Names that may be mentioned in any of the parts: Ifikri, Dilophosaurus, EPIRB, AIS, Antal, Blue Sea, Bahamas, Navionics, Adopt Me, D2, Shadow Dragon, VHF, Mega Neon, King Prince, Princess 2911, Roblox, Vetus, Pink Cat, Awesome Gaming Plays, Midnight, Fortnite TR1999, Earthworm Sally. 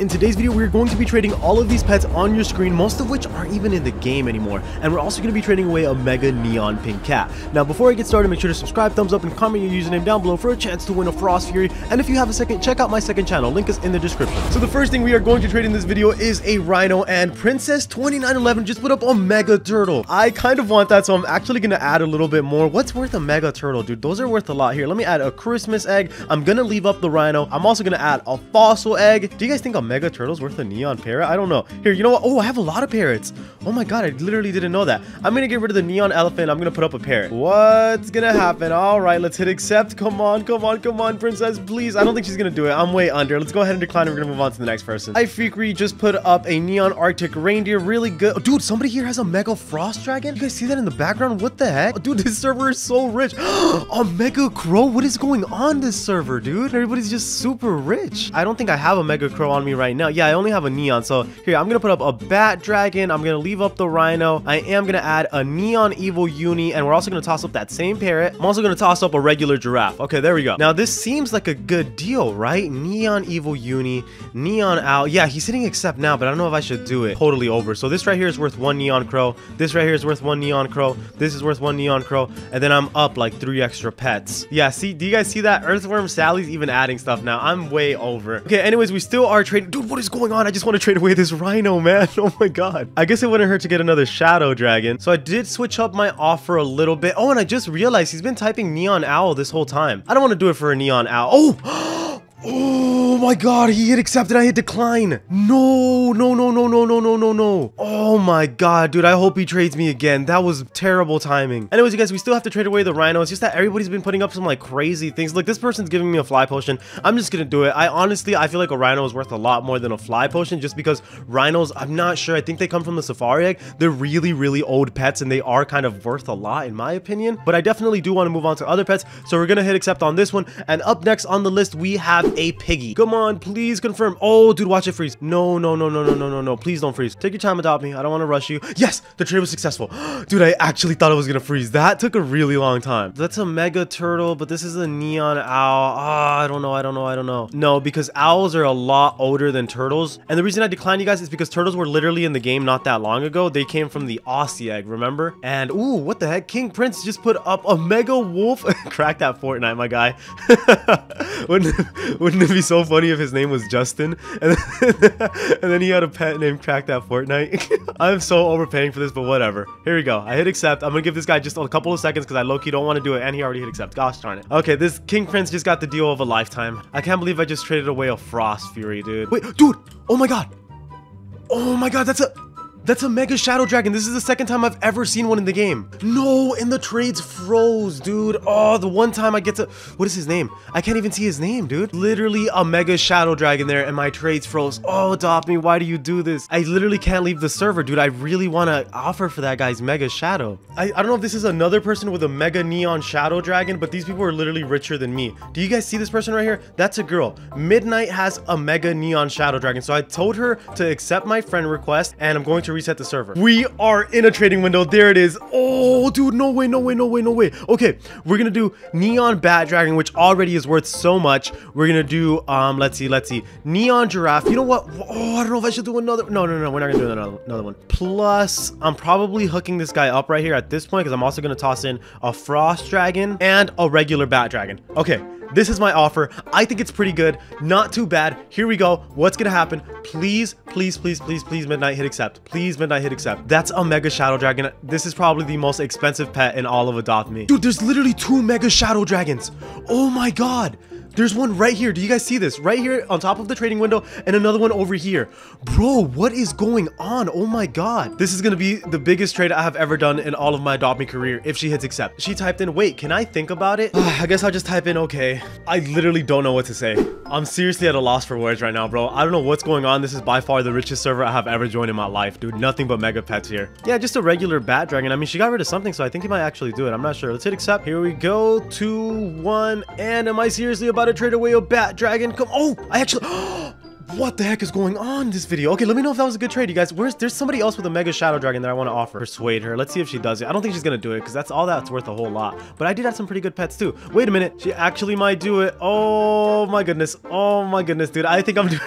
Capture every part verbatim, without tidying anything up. In today's video, we're going to be trading all of these pets on your screen, most of which aren't even in the game anymore. And we're also going to be trading away a mega neon pink cat. Now, before I get started, make sure to subscribe, thumbs up, and comment your username down below for a chance to win a Frost Fury. And if you have a second, check out my second channel. Link is in the description. So the first thing we are going to trade in this video is a rhino, and Princess twenty-nine eleven just put up a mega turtle. I kind of want that, so I'm actually going to add a little bit more. What's worth a mega turtle, dude? Those are worth a lot here. Let me add a Christmas egg. I'm going to leave up the rhino. I'm also going to add a fossil egg. Do you guys think I'm mega turtle's worth a neon parrot? I don't know. Here, you know what? Oh, I have a lot of parrots. Oh my god, I literally didn't know that. I'm gonna get rid of the neon elephant. I'm gonna put up a parrot. What's gonna happen? All right, let's hit accept. Come on, come on, come on, princess, please. I don't think she's gonna do it. I'm way under. Let's go ahead and decline. We're gonna move on to the next person. Ifikri just put up a neon Arctic reindeer. Really good. Oh, dude, somebody here has a mega frost dragon. You guys see that in the background? What the heck? Oh, dude, this server is so rich. A mega crow? What is going on this server, dude? Everybody's just super rich. I don't think I have a mega crow on me right now. Yeah, I only have a neon. So here, I'm gonna put up a bat dragon. I'm gonna leave up the rhino. I am gonna add a neon evil uni, and we're also gonna toss up that same parrot. I'm also gonna toss up a regular giraffe. Okay, there we go. Now this seems like a good deal, right? Neon evil uni, neon owl. Yeah, he's hitting accept now, but I don't know if I should do it. Totally over. So this right here is worth one neon crow. This right here is worth one neon crow. This is worth one neon crow. And then I'm up like three extra pets. Yeah, see, do you guys see that? Earthworm Sally's even adding stuff now. I'm way over. Okay, anyways, we still are trading. Dude, what is going on? I just want to trade away this rhino, man. Oh my god. I guess it wouldn't hurt to get another shadow dragon. So I did switch up my offer a little bit. Oh, and I just realized he's been typing neon owl this whole time. I don't want to do it for a neon owl. Oh, oh my god. He hit accept and I hit decline. No, no, no, no, no, no, no, no, no. Oh my god, dude. I hope he trades me again. That was terrible timing. Anyways, you guys, we still have to trade away the rhino. It's just that everybody's been putting up some like crazy things. Look, this person's giving me a fly potion. I'm just gonna do it. I honestly, I feel like a rhino is worth a lot more than a fly potion just because rhinos, I'm not sure. I think they come from the safari egg. They're really, really old pets and they are kind of worth a lot in my opinion. But I definitely do want to move on to other pets. So we're gonna hit accept on this one. And up next on the list, we have a piggy. Come on, please confirm. Oh, dude, watch it freeze. No, no, no, no, no, no, no, no. Please don't freeze. Take your time, adopt me. I don't want to rush you. Yes, the trade was successful. Dude, I actually thought it was gonna freeze. That took a really long time. That's a mega turtle, but this is a neon owl. Ah, oh, I don't know. I don't know. I don't know. No, because owls are a lot older than turtles. And the reason I declined you guys is because turtles were literally in the game not that long ago. They came from the Aussie egg, remember? And ooh, what the heck? King Prince just put up a mega wolf. Crack that Fortnite, my guy. Wouldn't it, wouldn't it be so funny if his name was Justin? And then, and then he had a pet named Crack That Fortnite. I'm so overpaying for this, but whatever. Here we go. I hit accept. I'm gonna give this guy just a couple of seconds because I low-key don't want to do it, and he already hit accept. Gosh darn it. Okay, this King Prince just got the deal of a lifetime. I can't believe I just traded away a Frost Fury, dude. Wait, dude! Oh my god! Oh my god, that's a... That's a mega shadow dragon. This is the second time I've ever seen one in the game. No, and the trades froze, dude. Oh, the one time I get to... What is his name? I can't even see his name, dude. Literally a mega shadow dragon there, and my trades froze. Oh, adopt me. Why do you do this? I literally can't leave the server, dude. I really want to offer for that guy's mega shadow. I, I don't know if this is another person with a mega neon shadow dragon, but these people are literally richer than me. Do you guys see this person right here? That's a girl. Midnight has a mega neon shadow dragon. So I told her to accept my friend request, and I'm going to... reset the server. We are in a trading window. There it is. Oh, dude, no way, no way, no way, no way. Okay, we're gonna do neon bat dragon, which already is worth so much. We're gonna do um let's see, let's see, neon giraffe. You know what? Oh, I don't know if I should do another. No, no, no, we're not gonna do another, another one. Plus, I'm probably hooking this guy up right here at this point because I'm also gonna toss in a frost dragon and a regular bat dragon. Okay, this is my offer. I think it's pretty good. Not too bad. Here we go. What's gonna happen? Please, please, please, please, please, Midnight, hit accept. Please, Midnight, hit accept. That's a mega shadow dragon. This is probably the most expensive pet in all of Adopt Me. Dude, there's literally two mega shadow dragons. Oh my god. There's one right here. Do you guys see this? Right here on top of the trading window and another one over here. Bro, what is going on? Oh my god. This is going to be the biggest trade I have ever done in all of my Adopt Me career if she hits accept. She typed in, wait, can I think about it? I guess I'll just type in, okay. I literally don't know what to say. I'm seriously at a loss for words right now, bro. I don't know what's going on. This is by far the richest server I have ever joined in my life, dude. Nothing but mega pets here. Yeah, just a regular bat dragon. I mean, she got rid of something, so I think he might actually do it. I'm not sure. Let's hit accept. Here we go. Two, one, and am I seriously about to trade away a bat dragon? Come, oh, I actually, what the heck is going on in this video? Okay, let me know if that was a good trade, you guys. Where's, there's somebody else with a mega shadow dragon that I want to offer. Persuade her. Let's see if she does it. I don't think she's gonna do it because that's all that's worth a whole lot. But I did have some pretty good pets too. Wait a minute, she actually might do it. Oh my goodness. Oh my goodness, dude. I think I'm doing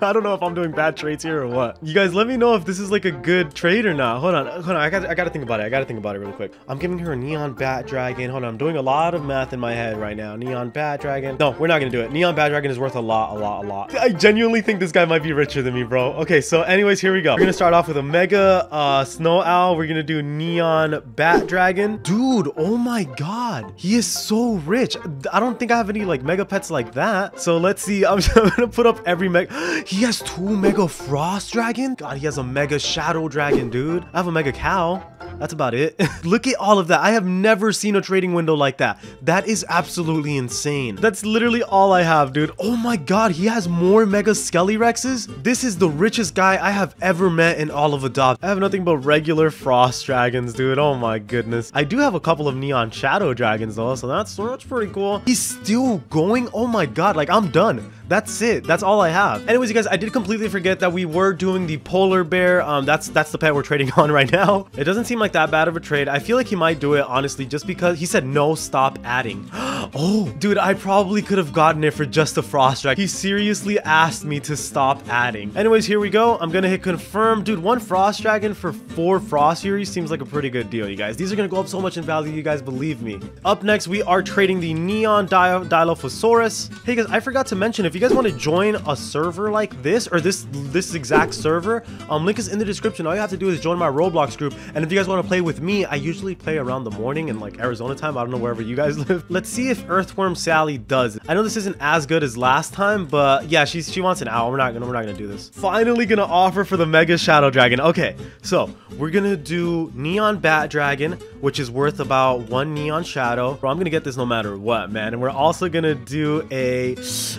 I don't know if I'm doing bad trades here or what. You guys, let me know if this is like a good trade or not. Hold on, hold on. I got, I got to think about it. I got to think about it really quick. I'm giving her a neon bat dragon. Hold on, I'm doing a lot of math in my head right now. Neon bat dragon. No, we're not gonna do it. Neon bat dragon is worth a lot, a lot, a lot. I genuinely think this guy might be richer than me, bro. Okay, so anyways, here we go. We're gonna start off with a mega uh, snow owl. We're gonna do neon bat dragon. Dude, oh my god, he is so rich. I don't think I have any like mega pets like that. So let's see. I'm, I'm gonna put up every mega. He has two mega frost dragon. God, he has a mega shadow dragon, dude. I have a mega cow. That's about it. Look at all of that. I have never seen a trading window like that. That is absolutely insane. That's literally all I have, dude. Oh my god, he has more mega skelly rexes. This is the richest guy I have ever met in all of Adopt. I have nothing but regular frost dragons, dude. Oh my goodness. I do have a couple of neon shadow dragons though, so that's that's pretty cool. He's still going. Oh my god, like I'm done. That's it. That's all I have. Anyways, you guys, I did completely forget that we were doing the polar bear. Um, that's that's the pet we're trading on right now. It doesn't seem like that bad of a trade. I feel like he might do it, honestly, just because he said no, stop adding. Oh, dude, I probably could have gotten it for just a frost dragon. He seriously asked me to stop adding. Anyways, here we go. I'm gonna hit confirm. Dude, one frost dragon for four frost fury seems like a pretty good deal, you guys. These are gonna go up so much in value, you guys, believe me. Up next, we are trading the neon Dy Dilophosaurus. Hey, guys, I forgot to mention, if you guys want to join a server like this, or this this exact server, um, link is in the description. All you have to do is join my Roblox group. And if you guys want to play with me, I usually play around the morning in like Arizona time. I don't know wherever you guys live. Let's see if Earthworm Sally does. I know this isn't as good as last time, but yeah, she's she wants an owl. We're not gonna we're not gonna do this. Finally gonna offer for the Mega Shadow Dragon. Okay, so we're gonna do Neon Bat Dragon, which is worth about one Neon Shadow. Bro, I'm gonna get this no matter what, man. And we're also gonna do a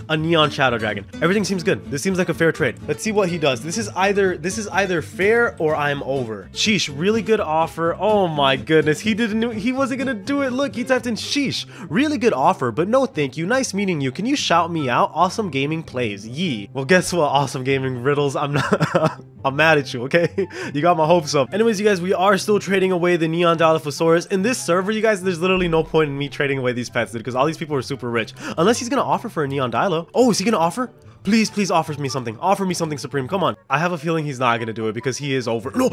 a Neon Shadow Dragon. Everything seems good. This seems like a fair trade. Let's see what he does. This is either this is either fair or I'm over. Sheesh, really good offer. Oh my goodness, he didn't he wasn't gonna do it. Look, he typed in sheesh. Really good offer, but no thank you. Nice meeting you. Can you shout me out? Awesome Gaming Plays. Yee. Well, guess what? Awesome Gaming Riddles. I'm not. I'm mad at you. Okay, you got my hopes up. Anyways, you guys, we are still trading away the Neon Dilophosaurus in this server. You guys, there's literally no point in me trading away these pets because all these people are super rich. Unless he's gonna offer for a Neon Dilo. Oh, is he gonna offer? Please, please offer me something. Offer me something supreme. Come on. I have a feeling he's not gonna do it because he is over. No.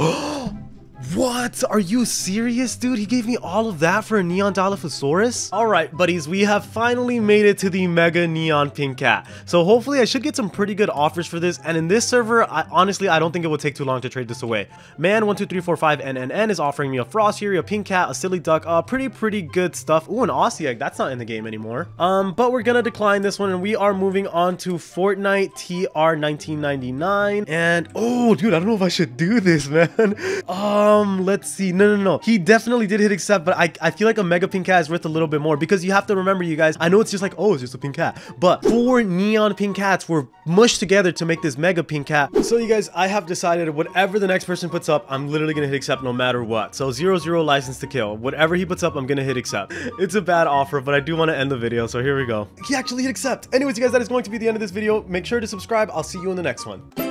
What? Are you serious, dude? He gave me all of that for a Neon Dilophosaurus? All right, buddies, we have finally made it to the Mega Neon Pink Cat. So hopefully I should get some pretty good offers for this. And in this server, I, honestly, I don't think it will take too long to trade this away. Man, one, two, three, four, five, N N N is offering me a Frost Fury, a Pink Cat, a Silly Duck, uh, pretty, pretty good stuff. Ooh, an Aussie Egg. That's not in the game anymore. Um, but we're gonna decline this one and we are moving on to Fortnite T R nineteen ninety-nine. And, oh, dude, I don't know if I should do this, man. Um, Um, let's see. No, no, no. He definitely did hit accept, but I, I feel like a Mega Pink Cat is worth a little bit more because you have to remember, you guys, I know it's just like, oh, it's just a Pink Cat, but four Neon Pink Cats were mushed together to make this Mega Pink Cat. So you guys, I have decided whatever the next person puts up, I'm literally gonna hit accept no matter what. So zero, zero license to kill. Whatever he puts up, I'm gonna hit accept. It's a bad offer, but I do want to end the video, so here we go. He actually hit accept. Anyways, you guys, that is going to be the end of this video. Make sure to subscribe. I'll see you in the next one.